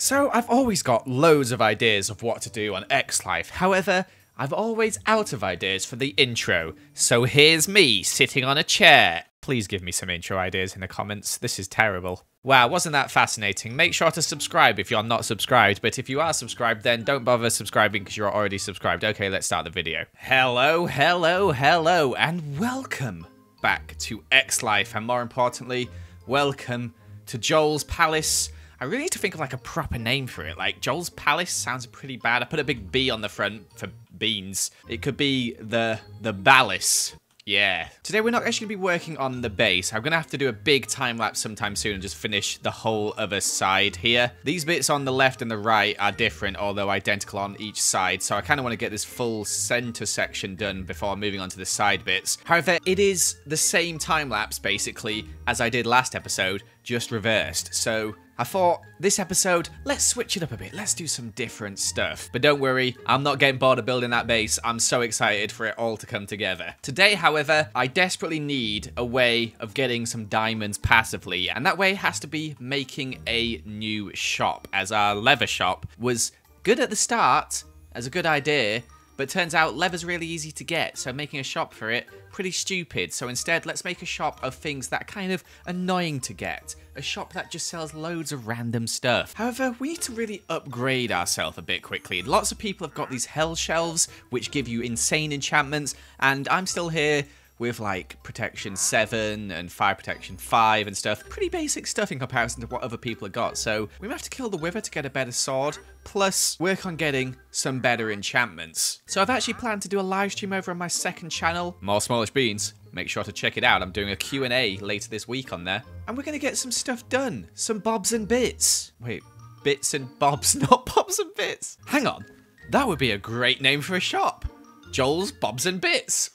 So I've always got loads of ideas of what to do on X-Life, however, I'm always out of ideas for the intro, so here's me sitting on a chair. Please give me some intro ideas in the comments, this is terrible. Wow, wasn't that fascinating? Make sure to subscribe if you're not subscribed, but if you are subscribed then don't bother subscribing because you're already subscribed. Okay, let's start the video. Hello, hello, hello, and welcome back to X-Life, and more importantly, welcome to Joel's Palace. I really need to think of like a proper name for it, like Joel's Palace sounds pretty bad. I put a big B on the front for beans. It could be the Ballis. Yeah. Today we're not actually going to be working on the base. I'm going to have to do a big time lapse sometime soon and just finish the whole other side here. These bits on the left and the right are different, although identical on each side, so I kind of want to get this full center section done before moving on to the side bits. However, it is the same time lapse basically as I did last episode, just reversed, so I thought, this episode, let's switch it up a bit. Let's do some different stuff. But don't worry, I'm not getting bored of building that base. I'm so excited for it all to come together. Today, however, I desperately need a way of getting some diamonds passively. And that way has to be making a new shop, as our leather shop was good at the start, as a good idea, but turns out leather's really easy to get, so making a shop for it, pretty stupid. So instead, let's make a shop of things that are kind of annoying to get. A shop that just sells loads of random stuff. However, we need to really upgrade ourselves a bit quickly. Lots of people have got these hell shelves, which give you insane enchantments, and I'm still here with like protection 7 and fire protection 5 and stuff. Pretty basic stuff in comparison to what other people have got. So we might have to kill the wither to get a better sword, plus work on getting some better enchantments. So I've actually planned to do a live stream over on my second channel, More Smallish Beans. Make sure to check it out. I'm doing a Q&A later this week on there. And we're gonna get some stuff done. Some bobs and bits. Wait, bits and bobs, not bobs and bits. Hang on, that would be a great name for a shop. Joel's Bobs and Bits.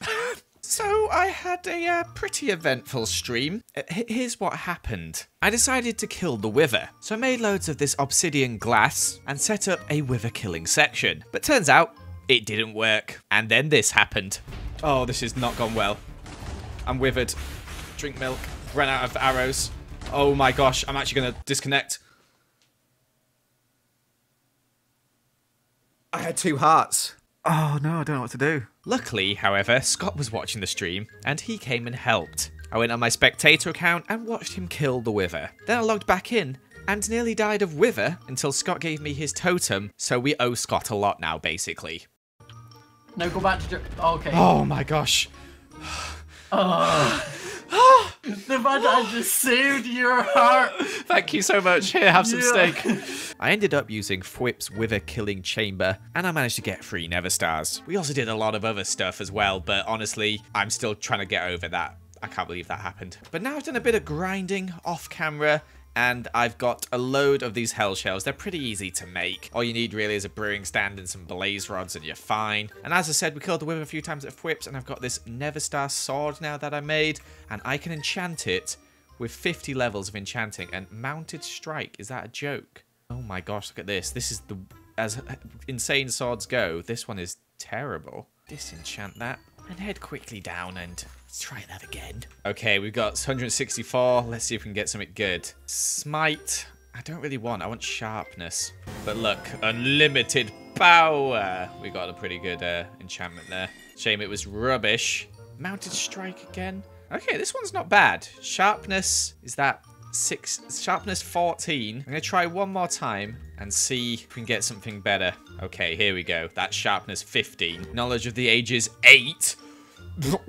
So I had a pretty eventful stream. Here's what happened. I decided to kill the wither. So I made loads of this obsidian glass and set up a wither killing section. But turns out it didn't work. And then this happened. Oh, this has not gone well. I'm withered. Drink milk. Ran out of arrows. Oh my gosh, I'm actually gonna disconnect. I had 2 hearts. Oh no, I don't know what to do. Luckily, however, Scott was watching the stream and he came and helped. I went on my spectator account and watched him kill the wither. Then I logged back in and nearly died of wither until Scott gave me his totem, so we owe Scott a lot now, basically. No, go back to... Oh, okay. Oh my gosh. Oh. The fact that I just saved your heart. Thank you so much. Here, have some steak. I ended up using Fwip's Wither Killing Chamber, and I managed to get 3 Neverstars. We also did a lot of other stuff as well, but honestly, I'm still trying to get over that. I can't believe that happened. But now I've done a bit of grinding off camera, and I've got a load of these hell shells. They're pretty easy to make. All you need really is a brewing stand and some blaze rods and you're fine. And as I said, we killed the wither a few times at Fwip's, and I've got this Neverstar sword now that I made, and I can enchant it with 50 levels of enchanting. And mounted strike, is that a joke? Oh my gosh, look at this. This is the, as insane swords go, this one is terrible. Disenchant that and head quickly down and... Let's try that again. Okay, we've got 164. Let's see if we can get something good. Smite. I don't really want. I want sharpness. But look, unlimited power. We got a pretty good enchantment there. Shame it was rubbish. Mounted strike again. Okay, this one's not bad. Sharpness is that 6. Sharpness 14. I'm going to try one more time and see if we can get something better. Okay, here we go. That's sharpness 15. Knowledge of the ages 8.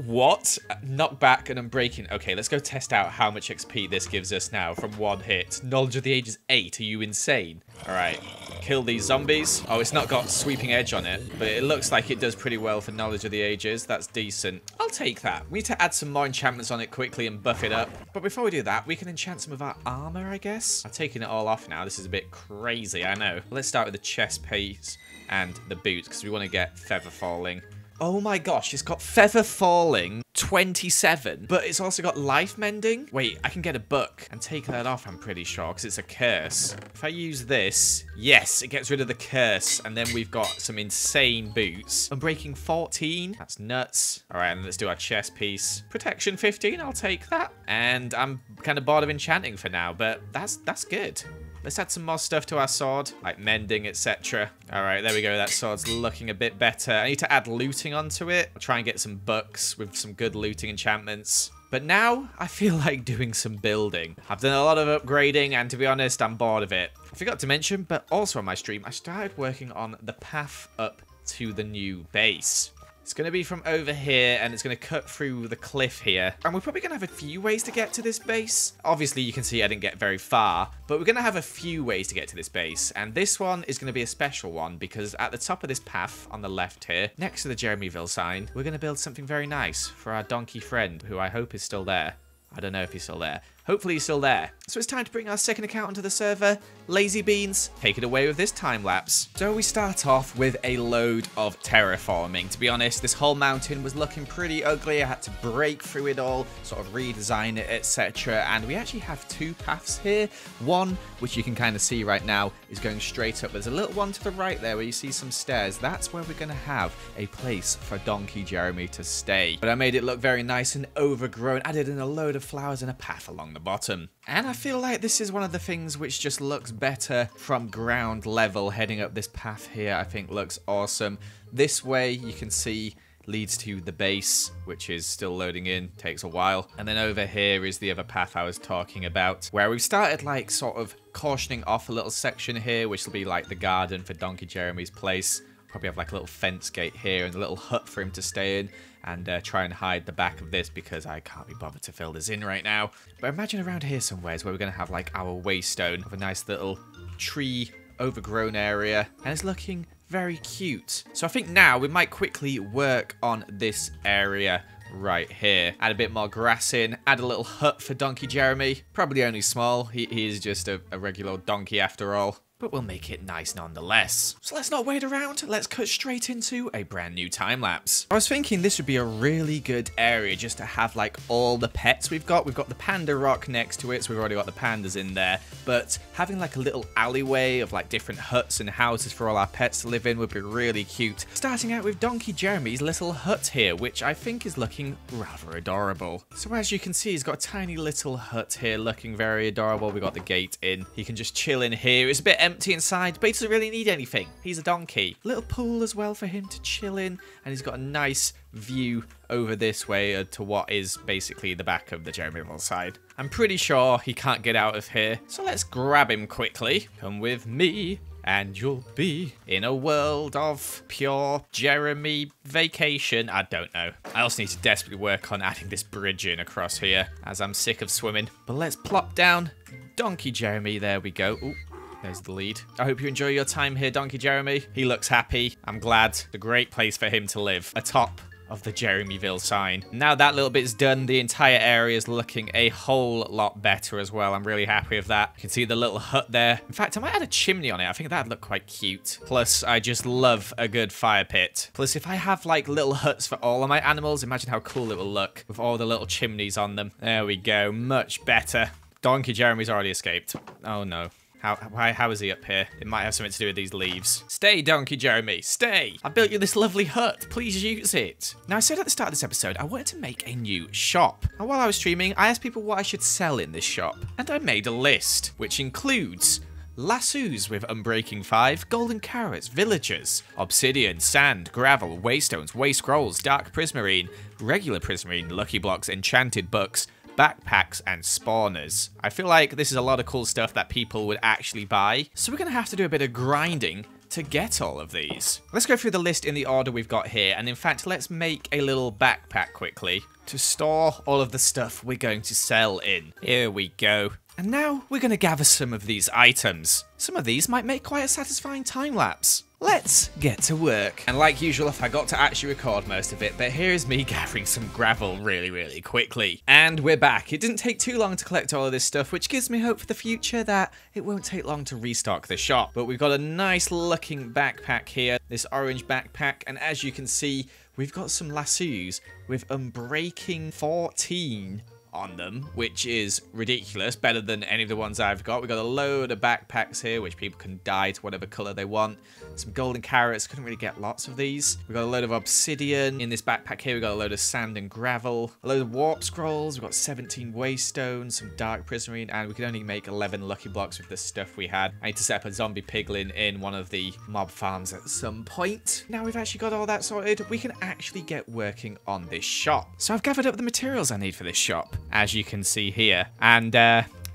What? Knockback and unbreaking. Okay, let's go test out how much XP this gives us now from 1 hit. Knowledge of the ages 8. Are you insane? All right, kill these zombies. Oh, it's not got sweeping edge on it, but it looks like it does pretty well for knowledge of the ages. That's decent. I'll take that. We need to add some more enchantments on it quickly and buff it up. But before we do that, we can enchant some of our armor, I guess. I'm taking it all off now. This is a bit crazy, I know. Let's start with the chest piece and the boots because we want to get feather falling. Oh my gosh, it's got feather falling 27, but it's also got life mending. Wait, I can get a book and take that off, I'm pretty sure, because it's a curse. If I use this, yes, it gets rid of the curse, and then we've got some insane boots. Unbreaking 14, that's nuts. All right, and let's do our chest piece. Protection 15, I'll take that. And I'm kind of bored of enchanting for now, but that's good. Let's add some more stuff to our sword, like mending, etc. All right, there we go. That sword's looking a bit better. I need to add looting onto it. I'll try and get some bucks with some good looting enchantments. But now, I feel like doing some building. I've done a lot of upgrading, and to be honest, I'm bored of it. I forgot to mention, but also on my stream, I started working on the path up to the new base. It's going to be from over here, and it's going to cut through the cliff here. And we're probably going to have a few ways to get to this base. Obviously, you can see I didn't get very far, but we're going to have a few ways to get to this base. And this one is going to be a special one, because at the top of this path on the left here, next to the Jeremyville sign, we're going to build something very nice for our donkey friend, who I hope is still there. I don't know if he's still there. Hopefully he's still there. So it's time to bring our second account onto the server. Lazy Beans, take it away with this time lapse. So we start off with a load of terraforming. To be honest, this whole mountain was looking pretty ugly. I had to break through it all, sort of redesign it, etc. And we actually have two paths here. One, which you can kind of see right now, is going straight up. There's a little one to the right there where you see some stairs. That's where we're going to have a place for Donkey Jeremy to stay. But I made it look very nice and overgrown. Added in a load of flowers and a path along the bottom. And I feel like this is one of the things which just looks better from ground level. Heading up this path here, I think looks awesome. This way, you can see, leads to the base, which is still loading in, takes a while. And then over here is the other path I was talking about, where we've started like sort of cautioning off a little section here, which will be like the garden for Donkey Jeremy's place. Probably have like a little fence gate here and a little hut for him to stay in, and try and hide the back of this because I can't be bothered to fill this in right now. But imagine around here somewhere is where we're going to have like our waystone of a nice little tree overgrown area, and it's looking very cute. So I think now we might quickly work on this area right here. Add a bit more grass in, add a little hut for Donkey Jeremy. Probably only small, he is just a regular old donkey after all. But we'll make it nice nonetheless. So let's not wait around, let's cut straight into a brand new time lapse. I was thinking this would be a really good area just to have like all the pets we've got. We've got the panda rock next to it, so we've already got the pandas in there. But having like a little alleyway of like different huts and houses for all our pets to live in would be really cute. Starting out with Donkey Jeremy's little hut here, which I think is looking rather adorable. So as you can see, he's got a tiny little hut here looking very adorable. We've got the gate in. He can just chill in here. It's a bit empty inside, but he doesn't really need anything. He's a donkey. Little pool as well for him to chill in, and he's got a nice view over this way to what is basically the back of the Jeremyville side. I'm pretty sure he can't get out of here, so let's grab him quickly. Come with me, and you'll be in a world of pure Jeremy vacation. I don't know. I also need to desperately work on adding this bridge in across here, as I'm sick of swimming. But let's plop down Donkey Jeremy. There we go. Ooh. There's the lead. I hope you enjoy your time here, Donkey Jeremy. He looks happy. I'm glad. It's a great place for him to live. Atop of the Jeremyville sign. Now that little bit's done, the entire area is looking a whole lot better as well. I'm really happy with that. You can see the little hut there. In fact, I might add a chimney on it. I think that'd look quite cute. Plus, I just love a good fire pit. Plus, if I have like little huts for all of my animals, imagine how cool it will look with all the little chimneys on them. There we go. Much better. Donkey Jeremy's already escaped. Oh no. How is he up here? It might have something to do with these leaves. Stay, Donkey Jeremy, stay. I built you this lovely hut. Please use it. Now, I said at the start of this episode, I wanted to make a new shop. And while I was streaming, I asked people what I should sell in this shop. And I made a list, which includes lassos with Unbreaking 5, golden carrots, villagers, obsidian, sand, gravel, waystones, way scrolls, dark prismarine, regular prismarine, lucky blocks, enchanted books, backpacks and spawners. I feel like this is a lot of cool stuff that people would actually buy. So we're going to have to do a bit of grinding to get all of these. Let's go through the list in the order we've got here. And in fact, let's make a little backpack quickly to store all of the stuff we're going to sell in. Here we go. And now we're going to gather some of these items. Some of these might make quite a satisfying time lapse. Let's get to work. And like usual, I forgot to actually record most of it, but here is me gathering some gravel really quickly. And we're back. It didn't take too long to collect all of this stuff, which gives me hope for the future that it won't take long to restock the shop. But we've got a nice looking backpack here, this orange backpack. And as you can see, we've got some lassos with Unbreaking 14. on them, which is ridiculous, better than any of the ones I've got. We've got a load of backpacks here, which people can dye to whatever color they want. Some golden carrots, couldn't really get lots of these. We've got a load of obsidian in this backpack here. We've got a load of sand and gravel, a load of warp scrolls. We've got 17 waystones, some dark prismarine, and we can only make 11 lucky blocks with the stuff we had. I need to set up a zombie piglin in one of the mob farms at some point. Now we've actually got all that sorted, we can actually get working on this shop. So I've gathered up the materials I need for this shop, as you can see here, and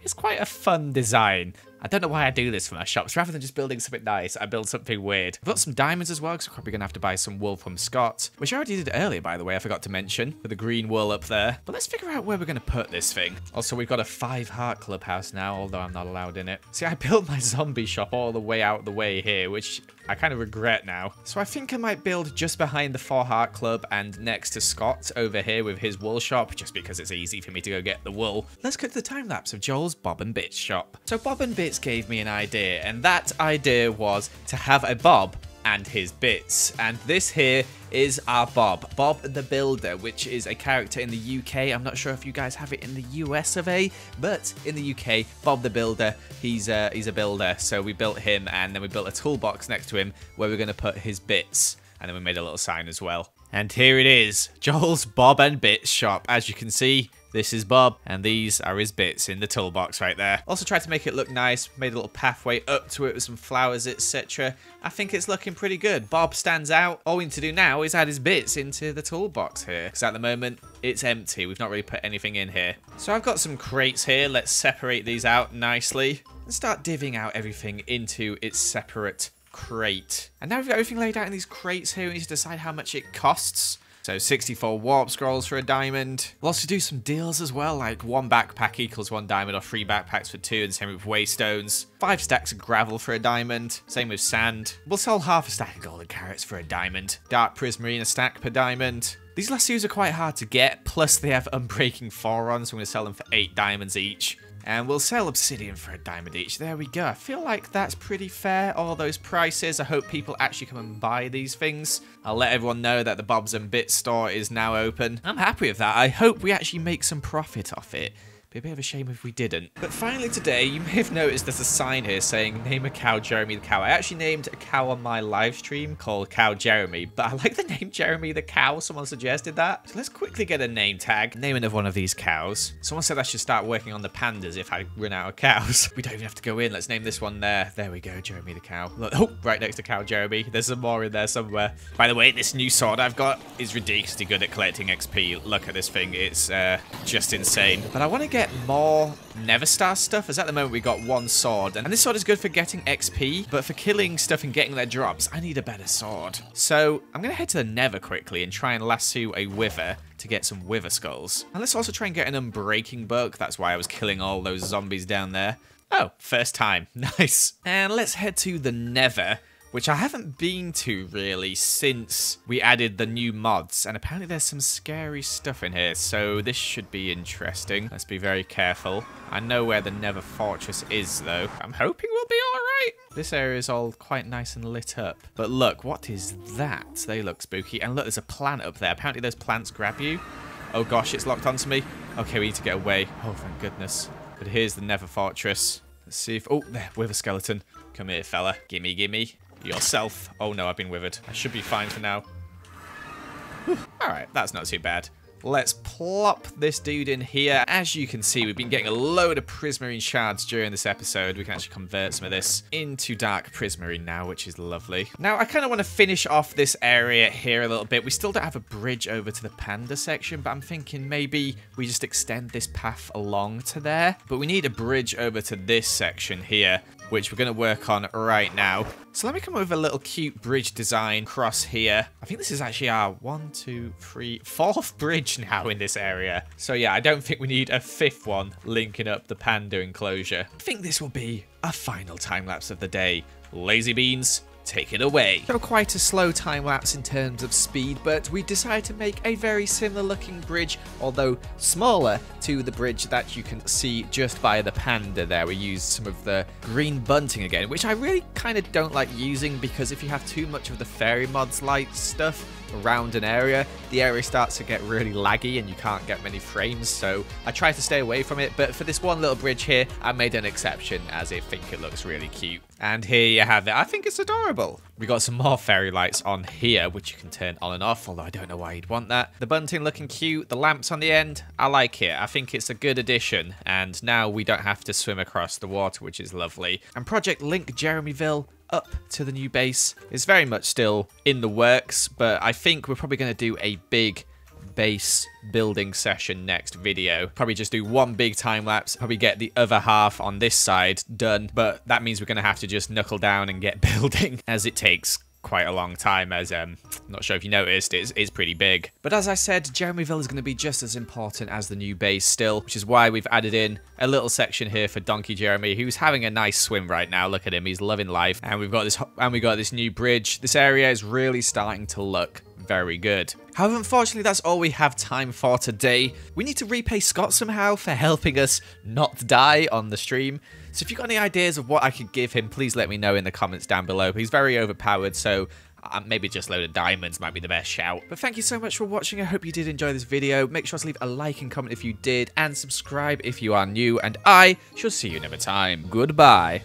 it's quite a fun design. I don't know why I do this for my shops. Rather than just building something nice, I build something weird. I've got some diamonds as well, because I'm probably going to have to buy some wool from Scott, which I already did earlier, by the way, I forgot to mention, with the green wool up there. But let's figure out where we're going to put this thing. Also, we've got a 5-heart clubhouse now, although I'm not allowed in it. See, I built my zombie shop all the way out the way here, which I kind of regret now. So I think I might build just behind the 4-heart club and next to Scott over here with his wool shop, just because it's easy for me to go get the wool. Let's go to the time lapse of Joel's Bob and Bitch shop. So Bob and Bitch gave me an idea, and that idea was to have a Bob and his bits, and this here is our Bob, Bob the Builder, which is a character in the UK. I'm not sure if you guys have it in the US of A, but in the UK, Bob the Builder, he's a builder, so we built him, and then we built a toolbox next to him where we're going to put his bits, and then we made a little sign as well. And here it is, Joel's Bob and Bits shop. As you can see, this is Bob, and these are his bits in the toolbox right there. Also tried to make it look nice, made a little pathway up to it with some flowers, etc. I think it's looking pretty good. Bob stands out. All we need to do now is add his bits into the toolbox here, because at the moment, it's empty. We've not really put anything in here. So I've got some crates here. Let's separate these out nicely and start divvying out everything into its separate crate. And now we've got everything laid out in these crates here. We need to decide how much it costs. So 64 warp scrolls for a diamond. We'll also do some deals as well, like 1 backpack equals 1 diamond, or 3 backpacks for 2, and same with waystones. 5 stacks of gravel for a diamond, same with sand. We'll sell half a stack of golden carrots for a diamond. Dark prismarine, a stack per diamond. These last two are quite hard to get, plus they have unbreaking 4 on, so I'm going to sell them for 8 diamonds each. And we'll sell obsidian for a diamond each. There we go. I feel like that's pretty fair, all those prices. I hope people actually come and buy these things. I'll let everyone know that the Bobs and Bits store is now open. I'm happy with that. I hope we actually make some profit off it. Be a bit of a shame if we didn't. But finally today, you may have noticed there's a sign here saying, name a cow Jeremy the Cow. I actually named a cow on my live stream called Cow Jeremy, but I like the name Jeremy the Cow. Someone suggested that. So let's quickly get a name tag. Name another one of these cows. Someone said I should start working on the pandas if I run out of cows. We don't even have to go in. Let's name this one there. There we go, Jeremy the Cow. Look, oh, right next to Cow Jeremy. There's some more in there somewhere. By the way, this new sword I've got is ridiculously good at collecting XP. Look at this thing. It's just insane. But I want to get more Neverstar stuff, as at the moment we got 1 sword, and this sword is good for getting XP, but for killing stuff and getting their drops, I need a better sword. So I'm gonna head to the Never quickly and try and lasso a Wither to get some Wither skulls. And let's also try and get an Unbreaking book. That's why I was killing all those zombies down there. Oh, first time, nice. And let's head to the Never, which I haven't been to really since we added the new mods. And apparently there's some scary stuff in here, so this should be interesting. Let's be very careful. I know where the Never Fortress is, though. I'm hoping we'll be all right. This area is all quite nice and lit up. But look, what is that? They look spooky. And look, there's a plant up there. Apparently those plants grab you. Oh gosh, it's locked onto me. Okay, we need to get away. Oh, thank goodness. But here's the Never Fortress. Let's see if... Oh, there, Wither Skeleton. Come here, fella. Gimme, gimme. Yourself. Oh no, I've been withered. I should be fine for now. Whew. All right, that's not too bad. Let's plop this dude in here. As you can see, we've been getting a load of prismarine shards during this episode. We can actually convert some of this into dark prismarine now, which is lovely. Now, I kind of want to finish off this area here a little bit. We still don't have a bridge over to the panda section, but I'm thinking maybe we just extend this path along to there. But we need a bridge over to this section here, which we're going to work on right now. So let me come up with a little cute bridge design across here. I think this is actually our 4th bridge now in this area. So yeah, I don't think we need a 5th one linking up the panda enclosure. I think this will be a final time lapse of the day. Lazy beans, take it away. So quite a slow time lapse in terms of speed, but we decided to make a very similar looking bridge, although smaller, to the bridge that you can see just by the panda there. We used some of the green bunting again, which I really kind of don't like using, because if you have too much of the fairy mods light stuff around an area, the area starts to get really laggy and you can't get many frames, so I try to stay away from it. But for this one little bridge here, I made an exception as I think it looks really cute. And here you have it. I think it's adorable. We got some more fairy lights on here, which you can turn on and off, although I don't know why you'd want that. The bunting looking cute, the lamps on the end, I like it. I think it's a good addition, and now we don't have to swim across the water, which is lovely. And Project Link Jeremyville up to the new base is very much still in the works, but I think we're probably going to do a big base building session next video. Probably just do one big time lapse, probably get the other half on this side done, but that means we're going to have to just knuckle down and get building, as it takes quite a long time, as I'm not sure if you noticed, it's pretty big. But as I said, Jeremyville is going to be just as important as the new base still, which is why we've added in a little section here for Donkey Jeremy, who's having a nice swim right now. Look at him, he's loving life. And we got this new bridge. This area is really starting to look very good. However, unfortunately, that's all we have time for today. We need to repay Scott somehow for helping us not die on the stream. So if you've got any ideas of what I could give him, please let me know in the comments down below. He's very overpowered, so maybe just a load of diamonds might be the best shout. But thank you so much for watching. I hope you did enjoy this video. Make sure to leave a like and comment if you did, and subscribe if you are new. And I shall see you another time. Goodbye.